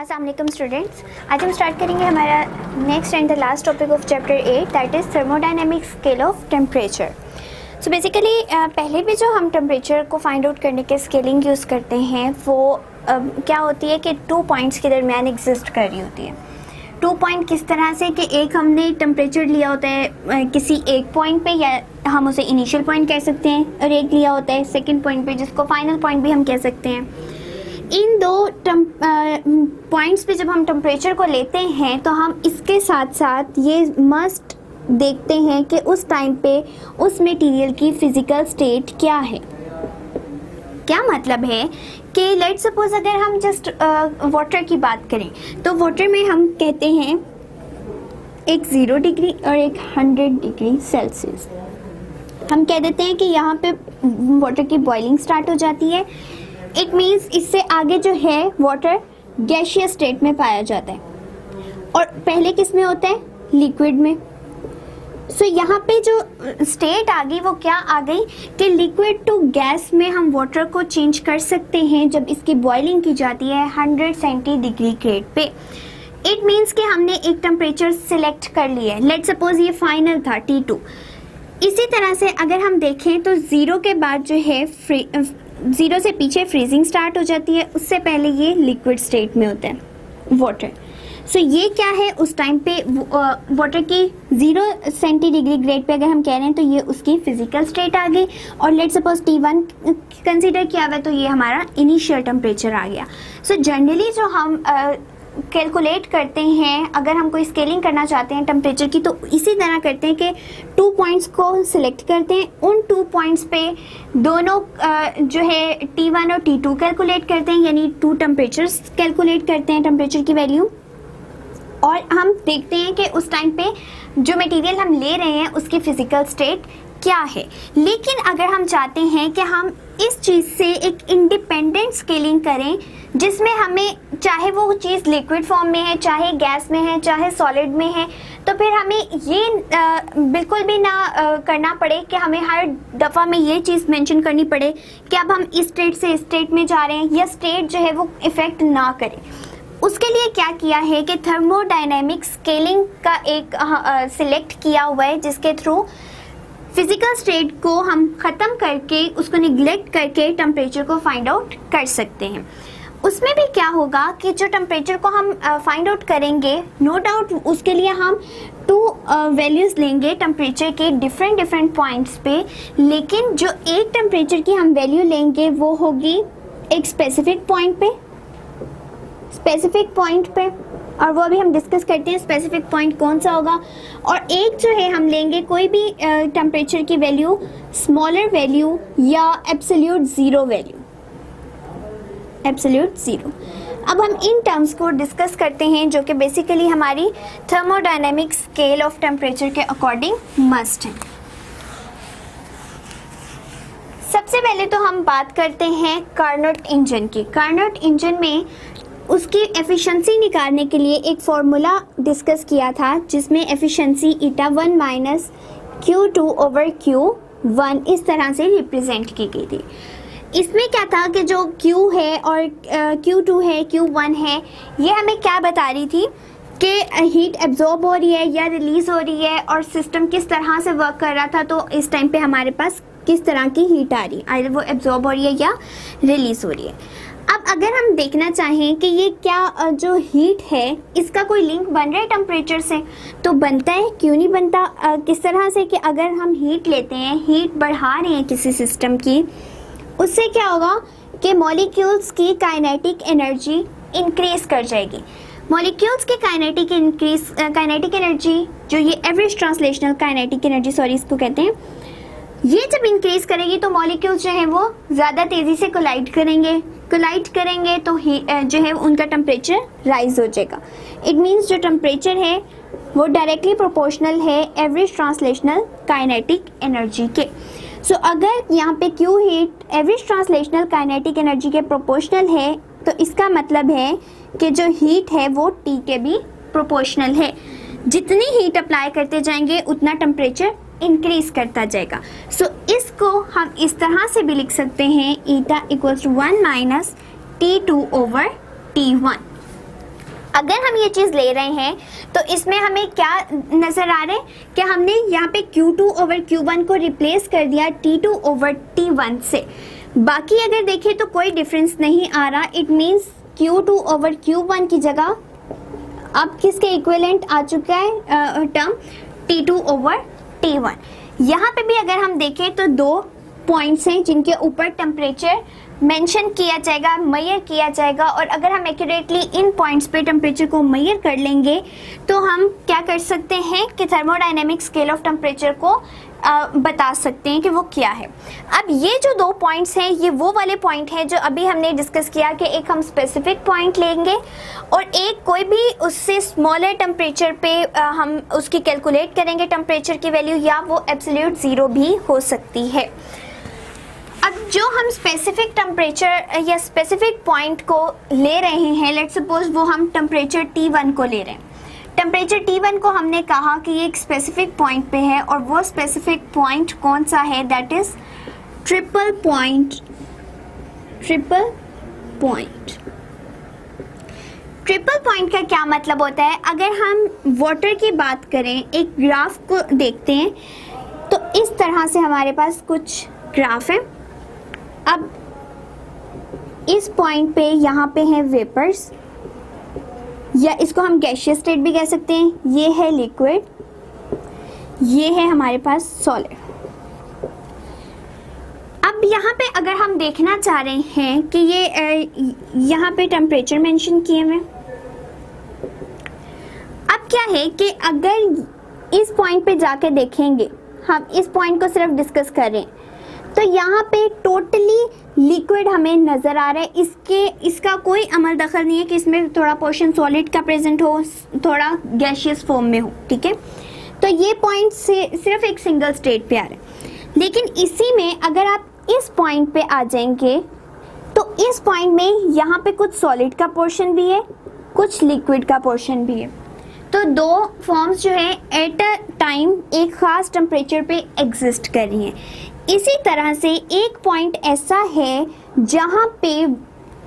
अस्सलाम वालेकुम स्टूडेंट्स, आज हम स्टार्ट करेंगे हमारा next and the last topic of chapter 8 that is thermodynamic scale of temperature. So basically पहले भी जो हम टेम्परेचर को फाइंड आउट करने के स्केलिंग यूज़ करते हैं वो क्या होती है कि टू पॉइंट्स के दरमियान एग्जिस्ट कर रही होती है। टू पॉइंट किस तरह से कि एक हमने टेम्परेचर लिया होता है किसी एक पॉइंट पे, या हम उसे इनिशियल पॉइंट कह सकते हैं, और एक लिया होता है सेकेंड पॉइंट पे जिसको फाइनल पॉइंट भी हम कह सकते हैं। इन दो पॉइंट्स पे जब हम टेम्परेचर को लेते हैं तो हम इसके साथ साथ ये मस्ट देखते हैं कि उस टाइम पे उस मटेरियल की फ़िज़िकल स्टेट क्या है। क्या मतलब है कि लेट्स सपोज़ अगर हम जस्ट वाटर की बात करें तो वाटर में हम कहते हैं एक 0 डिग्री और एक 100 डिग्री सेल्सियस। हम कह देते हैं कि यहाँ पे वाटर की बॉइलिंग स्टार्ट हो जाती है। इट मीन्स इससे आगे जो है वाटर गैशियस स्टेट में पाया जाता है और पहले किस में होता है, लिक्विड में। सो यहाँ पे जो स्टेट आ गई वो क्या आ गई कि लिक्विड टू गैस में हम वाटर को चेंज कर सकते हैं जब इसकी बॉइलिंग की जाती है 100 डिग्री सेंटीग्रेड पे। इट मीन्स कि हमने एक टेम्परेचर सेलेक्ट कर लिया है, लेट सपोज ये फाइनल था T2। इसी तरह से अगर हम देखें तो 0 के बाद जो है 0 से पीछे फ्रीजिंग स्टार्ट हो जाती है, उससे पहले ये लिक्विड स्टेट में होता है वाटर। सो ये क्या है, उस टाइम पे वाटर की 0 डिग्री सेंटीग्रेड पे अगर हम कह रहे हैं तो ये उसकी फिजिकल स्टेट आ गई, और लेट सपोज T1 कंसीडर किया हुआ तो ये हमारा इनिशियल टेम्परेचर आ गया। सो जनरली जो हम कैलकुलेट करते हैं अगर हम कोई स्केलिंग करना चाहते हैं टेम्परेचर की तो इसी तरह करते हैं कि टू पॉइंट्स को सिलेक्ट करते हैं, उन टू पॉइंट्स पे दोनों जो है T1 और T2 कैलकुलेट करते हैं, यानी टू टेम्परेचर्स कैलकुलेट करते हैं टेम्परेचर की वैल्यू, और हम देखते हैं कि उस टाइम पे जो मटेरियल हम ले रहे हैं उसकी फिजिकल स्टेट क्या है। लेकिन अगर हम चाहते हैं कि हम इस चीज़ से एक इंडिपेंडेंट स्केलिंग करें जिसमें हमें चाहे वो चीज़ लिक्विड फॉर्म में है, चाहे गैस में है, चाहे सॉलिड में है, तो फिर हमें ये बिल्कुल भी ना करना पड़े कि हमें हर दफ़ा में ये चीज़ मेंशन करनी पड़े कि अब हम इस स्टेट से इस स्टेट में जा रहे हैं, या स्टेट जो है वो इफ़ेक्ट ना करें। उसके लिए क्या किया है कि थर्मोडायनेमिक स्केलिंग का एक सिलेक्ट किया हुआ है जिसके थ्रू फिजिकल स्टेट को हम ख़त्म करके उसको निगलेक्ट करके टेम्परेचर को फाइंड आउट कर सकते हैं। उसमें भी क्या होगा कि जो टेम्परेचर को हम फाइंड आउट करेंगे नो डाउट उसके लिए हम टू वैल्यूज़ लेंगे टेम्परेचर के डिफरेंट पॉइंट्स पे, लेकिन जो एक टेम्परेचर की हम वैल्यू लेंगे वो होगी एक स्पेसिफिक पॉइंट पे, और वो अभी हम डिस्कस करते हैं स्पेसिफिक पॉइंट कौन सा होगा, और एक जो है हम लेंगे कोई भी टेम्परेचर की वैल्यू स्मॉलर वैल्यू या एब्सोल्यूट ज़ीरो। अब हम इन टर्म्स को डिस्कस करते हैं जो कि बेसिकली हमारी थर्मोडायनेमिक स्केल ऑफ टेम्परेचर के अकॉर्डिंग मस्ट है। सबसे पहले तो हम बात करते हैं कार्नोट इंजन की। कार्नोट इंजन में उसकी एफिशिएंसी निकालने के लिए एक फार्मूला डिस्कस किया था जिसमें एफिशिएंसी η1 - Q2/Q1 इस तरह से रिप्रेजेंट की गई थी। इसमें क्या था कि जो Q है और Q2 है, Q1 है, ये हमें क्या बता रही थी कि हीट एब्जॉर्ब हो रही है या रिलीज़ हो रही है, और सिस्टम किस तरह से वर्क कर रहा था, तो इस टाइम पे हमारे पास किस तरह की हीट आ रही है, आइदर वो एब्जॉर्ब हो रही है या रिलीज़ हो रही है। अब अगर हम देखना चाहें कि ये क्या जो हीट है इसका कोई लिंक बन रहा है टेम्परेचर से, तो बनता है, क्यों नहीं बनता। किस तरह से कि अगर हम हीट लेते हैं, हीट बढ़ा रहे हैं किसी सिस्टम की, उससे क्या होगा कि मॉलिक्यूल्स की काइनेटिक एनर्जी इंक्रीज कर जाएगी। मॉलिक्यूल्स की काइनेटिक एनर्जी जो ये एवरेज ट्रांसलेशनल काइनेटिक एनर्जी इसको कहते हैं, ये जब इंक्रीज करेगी तो मॉलिक्यूल्स जो हैं वो ज़्यादा तेज़ी से कोलाइड करेंगे तो ही जो है उनका टेम्परेचर राइज हो जाएगा। इट मीन्स जो टेम्परेचर है वो डायरेक्टली प्रोपोर्शनल है एवरेज ट्रांसलेशनल काइनेटिक एनर्जी के। सो अगर यहाँ पे Q heat average translational kinetic energy के प्रोपोर्शनल है तो इसका मतलब है कि जो हीट है वो T के भी प्रोपोर्शनल है। जितनी हीट अप्लाई करते जाएंगे उतना टेम्परेचर इंक्रीज करता जाएगा। सो इसको हम इस तरह से भी लिख सकते हैं, eta equals to 1 minus T2 over T1। अगर हम ये चीज़ ले रहे हैं तो इसमें हमें क्या नज़र आ रहा है कि हमने यहाँ पे Q2 ओवर Q1 को रिप्लेस कर दिया T2 ओवर T1 से। बाकी अगर देखें तो कोई डिफरेंस नहीं आ रहा। It means Q2 over Q1 की जगह अब किसके इक्विवेलेंट आ चुका है टर्म T2 ओवर T1। यहाँ पे भी अगर हम देखें तो दो पॉइंट्स हैं जिनके ऊपर टेम्परेचर मेंशन किया जाएगा, मेजर किया जाएगा, और अगर हम एक्यूरेटली इन पॉइंट्स पे टेम्परेचर को मेजर कर लेंगे तो हम क्या कर सकते हैं कि थर्मोडाइनेमिक स्केल ऑफ टेम्परेचर को बता सकते हैं कि वो क्या है। अब ये जो दो पॉइंट्स हैं ये वो वाले पॉइंट हैं जो अभी हमने डिस्कस किया कि एक हम स्पेसिफिक पॉइंट लेंगे और एक कोई भी उससे स्मॉलर टेम्परेचर पे हम उसकी कैलकुलेट करेंगे टेम्परेचर की वैल्यू, या वो एब्सोल्यूट ज़ीरो भी हो सकती है। अब जो हम स्पेसिफिक टेम्परेचर या स्पेसिफिक पॉइंट को ले रहे हैं, लेट्स सपोज वो हम टेम्परेचर T1 को ले रहे हैं। टेम्परेचर T1 को हमने कहा कि ये एक स्पेसिफिक पॉइंट पे है और वो स्पेसिफिक पॉइंट कौन सा है, that is triple point. Triple point का क्या मतलब होता है? अगर हम वाटर की बात करें, एक ग्राफ को देखते हैं तो इस तरह से हमारे पास कुछ ग्राफ है। अब इस पॉइंट पे यहाँ पे हैं वेपर्स, या इसको हम गैसियस स्टेट भी कह सकते हैं, ये है लिक्विड, ये है हमारे पास सॉलिड। अब यहाँ पे अगर हम देखना चाह रहे हैं कि ये यहाँ पे टेम्परेचर मेंशन किए हुए। अब क्या है कि अगर इस पॉइंट पे जाके देखेंगे, हम इस पॉइंट को सिर्फ डिस्कस कर रहे हैं, तो यहाँ पे टोटली लिक्विड हमें नज़र आ रहा है। इसका कोई अमल दखल नहीं है कि इसमें थोड़ा पोर्शन सॉलिड का प्रेजेंट हो, थोड़ा गैशियस फॉर्म में हो, ठीक है। तो ये पॉइंट से सिर्फ एक सिंगल स्टेट पे आ रहा है, लेकिन इसी में अगर आप इस पॉइंट पे आ जाएंगे तो इस पॉइंट में यहाँ पे कुछ सॉलिड का पोर्शन भी है, कुछ लिक्विड का पोर्शन भी है। तो दो फॉर्म्स जो है एट अ टाइम एक ख़ास टेम्परेचर पे एग्जिस्ट कर रही हैं। इसी तरह से एक पॉइंट ऐसा है जहाँ पे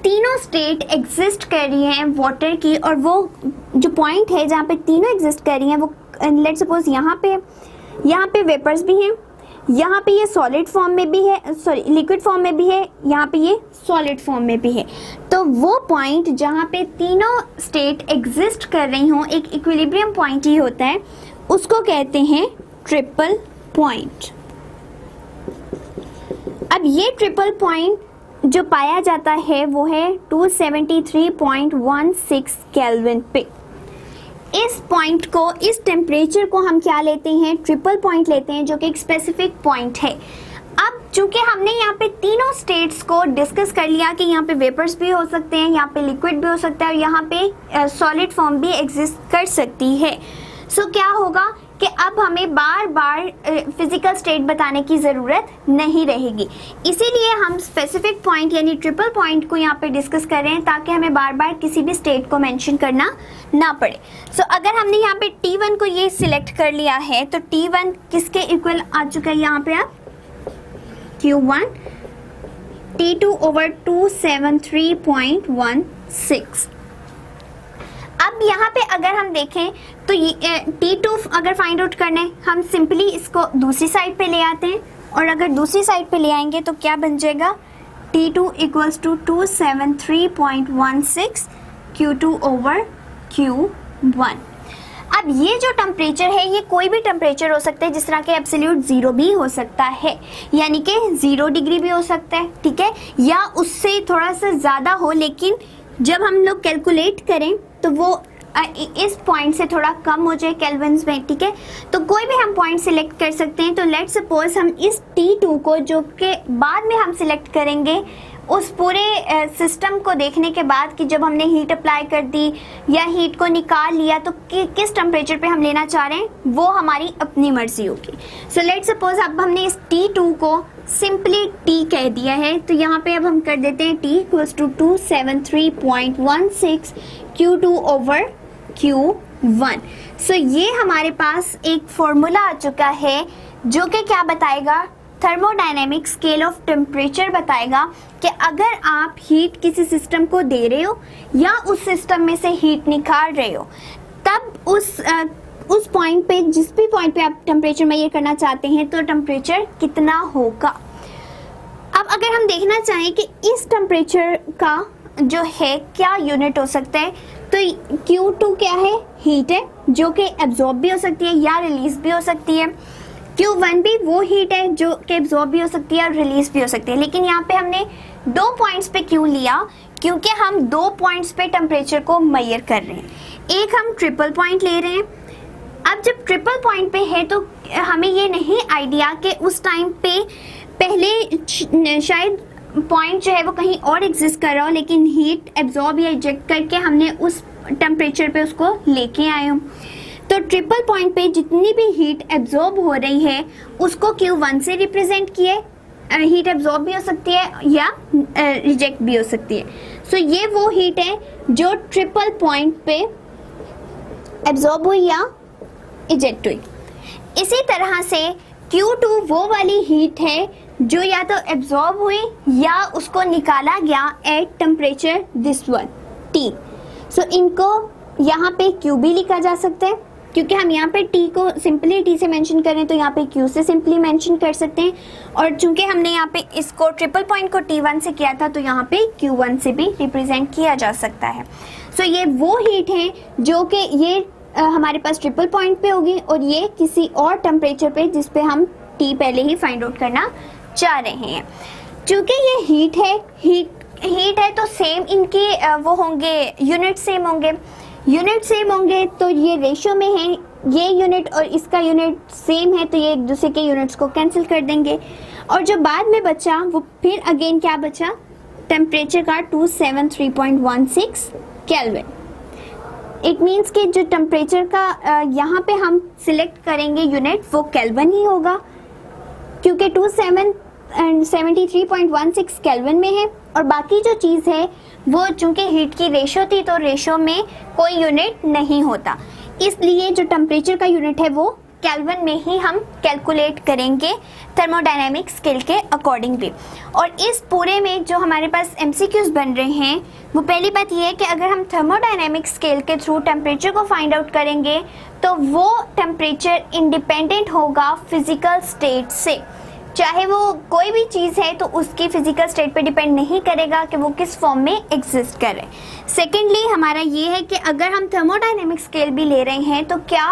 तीनों स्टेट एग्जिस्ट कर रही हैं वाटर की, और वो जो पॉइंट है जहाँ पे तीनों एग्जिस्ट कर रही हैं वो लेट्स सपोज यहाँ पे वेपर्स भी हैं, यहाँ पे ये सॉलिड फॉर्म में भी है, सॉरी लिक्विड फॉर्म में भी है, यहाँ पे ये सॉलिड फॉर्म में भी है। तो वो पॉइंट जहाँ पे तीनों स्टेट एग्जिस्ट कर रही हों, एक इक्विलिब्रियम पॉइंट ही होता है, उसको कहते हैं ट्रिपल पॉइंट। अब ये ट्रिपल पॉइंट जो पाया जाता है वो है 273.16 केल्विन पे। इस पॉइंट को, इस टेम्परेचर को हम क्या लेते हैं, ट्रिपल पॉइंट लेते हैं, जो कि एक स्पेसिफिक पॉइंट है। अब चूंकि हमने यहाँ पे तीनों स्टेट्स को डिस्कस कर लिया कि यहाँ पे वेपर्स भी हो सकते हैं, यहाँ पे लिक्विड भी हो सकता है, और यहाँ पे सॉलिड फॉर्म भी एग्जिस्ट कर सकती है। सो क्या होगा कि अब हमें बार बार फिजिकल स्टेट बताने की ज़रूरत नहीं रहेगी। इसीलिए हम स्पेसिफिक पॉइंट यानी ट्रिपल पॉइंट को यहाँ पे डिस्कस कर रहे हैं ताकि हमें बार बार किसी भी स्टेट को मेंशन करना ना पड़े। सो अगर हमने यहाँ पे T1 को ये सिलेक्ट कर लिया है तो T1 किसके इक्वल आ चुका है यहाँ पे आप Q1 T2 ओवर 273.16। अब यहाँ पे अगर हम देखें तो ये T2 अगर फाइंड आउट करना है, हम सिंपली इसको दूसरी साइड पे ले आते हैं, और अगर दूसरी साइड पे ले आएंगे तो क्या बन जाएगा, T2 equals to 273.16 Q2 over Q1। अब ये जो टेम्परेचर है ये कोई भी टेम्परेचर हो सकता है, जिस तरह के एब्सोल्यूट ज़ीरो भी हो सकता है, यानी कि 0 डिग्री भी हो सकता है, ठीक है, या उससे थोड़ा सा ज़्यादा हो, लेकिन जब हम लोग कैलकुलेट करें तो वो इस पॉइंट से थोड़ा कम हो जाए केल्विन्स में, ठीक है। तो कोई भी हम पॉइंट सिलेक्ट कर सकते हैं। तो लेट्स सपोज हम इस T2 को, जो के बाद में हम सिलेक्ट करेंगे उस पूरे सिस्टम को देखने के बाद कि जब हमने हीट अप्लाई कर दी या हीट को निकाल लिया तो किस टेम्परेचर पे हम लेना चाह रहे हैं वो हमारी अपनी मर्जी होगी। सो लेट्स सपोज अब हमने इस T2 को सिंपली T कह दिया है, तो यहाँ पे अब हम कर देते हैं T equals to 273.16 Q2 over Q1। So ये हमारे पास एक फॉर्मूला आ चुका है जो कि क्या बताएगा, थर्मोडाइनेमिक स्केल ऑफ टेम्परेचर बताएगा कि अगर आप हीट किसी सिस्टम को दे रहे हो या उस सिस्टम में से हीट निकाल रहे हो, तब उस पॉइंट पे, जिस भी पॉइंट पे आप टेम्परेचर में ये करना चाहते हैं, तो टेम्परेचर कितना होगा। अब अगर हम देखना चाहें कि इस टेम्परेचर का जो है क्या यूनिट हो सकता है, तो Q2 क्या है, हीट है जो कि एब्जॉर्ब भी हो सकती है या रिलीज भी हो सकती है। Q1 भी वो हीट है जो कि एब्जॉर्ब भी हो सकती है और रिलीज भी हो सकती है, लेकिन यहाँ पे हमने दो पॉइंट्स पे क्यों लिया, क्योंकि हम दो पॉइंट्स पे टेम्परेचर को मेजर कर रहे हैं। एक हम ट्रिपल पॉइंट ले रहे हैं। अब जब ट्रिपल पॉइंट पे है तो हमें ये नहीं आइडिया कि उस टाइम पे पहले शायद पॉइंट जो है वो कहीं और एग्जिस्ट कर रहा हो, लेकिन हीट एब्जॉर्ब या इजेक्ट करके हमने उस टेम्परेचर पे उसको लेके आए हो। तो ट्रिपल पॉइंट पे जितनी भी हीट एब्जॉर्ब हो रही है उसको Q1 से रिप्रेजेंट किए। हीट एब्जॉर्ब भी हो सकती है या रिजेक्ट भी हो सकती है। सो ये वो हीट है जो ट्रिपल पॉइंट पे एब्जॉर्ब हुई या इजेक्ट हुई। इसी तरह से Q2 वो वाली हीट है जो या तो एब्जॉर्ब हुई या उसको निकाला गया at temperature this one T। So इनको यहाँ पे Q भी लिखा जा सकता है, क्योंकि हम यहाँ पे T को सिंपली T से मेंशन करें तो यहाँ पे Q से सिंपली मेंशन कर सकते हैं, और चूंकि हमने यहाँ पे इसको ट्रिपल पॉइंट को T1 से किया था तो यहाँ पे Q1 से भी रिप्रेजेंट किया जा सकता है। सो ये वो हीट है जो कि ये हमारे पास ट्रिपल पॉइंट पे होगी और ये किसी और टेम्परेचर पे जिस पे हम T पहले ही फाइंड आउट करना चाह रहे हैं। चूँकि ये हीट है तो सेम इनकी वो होंगे, यूनिट सेम होंगे तो ये रेशियो में है, ये यूनिट और इसका यूनिट सेम है तो ये एक दूसरे के यूनिट्स को कैंसिल कर देंगे, और जो बाद में बचा वो फिर अगेन क्या बचा, टेम्परेचर का 273.16 केल्विन। इट मीन्स कि जो टेम्परेचर का यहाँ पे हम सिलेक्ट करेंगे यूनिट वो केल्विन ही होगा, क्योंकि 273.16 केल्विन में है, और बाकी जो चीज़ है वो चूंकि हीट की रेशो थी तो रेशो में कोई यूनिट नहीं होता, इसलिए जो टेम्परेचर का यूनिट है वो केल्विन में ही हम कैलकुलेट करेंगे थर्मोडाइनेमिक स्केल के अकॉर्डिंगली। और इस पूरे में जो हमारे पास MCQs बन रहे हैं, वो पहली बात ये है कि अगर हम थर्मोडाइनेमिक स्केल के थ्रू टेम्परेचर को फाइंड आउट करेंगे तो वो टेम्परेचर इंडिपेंडेंट होगा फिज़िकल स्टेट से, चाहे वो कोई भी चीज़ है तो उसकी फिज़िकल स्टेट पे डिपेंड नहीं करेगा कि वो किस फॉर्म में एग्जिस्ट करे। सेकेंडली हमारा ये है कि अगर हम थर्मोडाइनेमिक स्केल भी ले रहे हैं तो क्या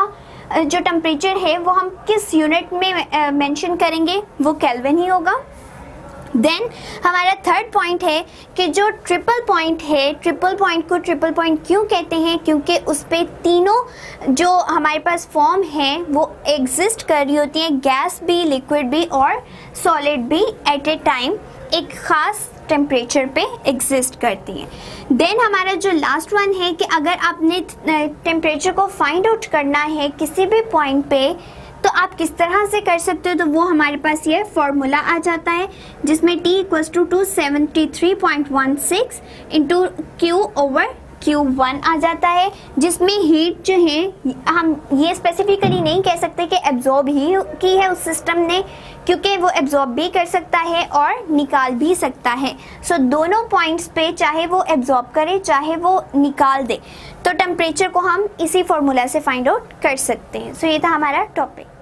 जो टेम्परेचर है वो हम किस यूनिट में मेंशन करेंगे, वो केल्विन ही होगा। देन हमारा थर्ड पॉइंट है कि जो ट्रिपल पॉइंट है, ट्रिपल पॉइंट को ट्रिपल पॉइंट क्यों कहते हैं, क्योंकि उस पर तीनों जो हमारे पास फॉर्म हैं वो एग्जिस्ट कर रही होती हैं, गैस भी, लिक्विड भी और सॉलिड भी एट ए टाइम एक ख़ास टेम्परेचर पे एग्जिस्ट करती हैं। देन हमारा जो लास्ट वन है कि अगर आपने टेम्परेचर को फाइंड आउट करना है किसी भी पॉइंट पे तो आप किस तरह से कर सकते हो, तो वो हमारे पास ये फार्मूला आ जाता है जिसमें T = 273.16 इंटू Q/Q1 आ जाता है, जिसमें हीट जो है हम ये स्पेसिफिकली नहीं कह सकते कि एब्जॉर्ब ही की है उस सिस्टम ने, क्योंकि वो एब्जॉर्ब भी कर सकता है और निकाल भी सकता है। सो दोनों पॉइंट्स पे चाहे वो एब्जॉर्ब करे चाहे वो निकाल दे, तो टेम्परेचर को हम इसी फार्मूला से फाइंड आउट कर सकते हैं। सो ये था हमारा टॉपिक।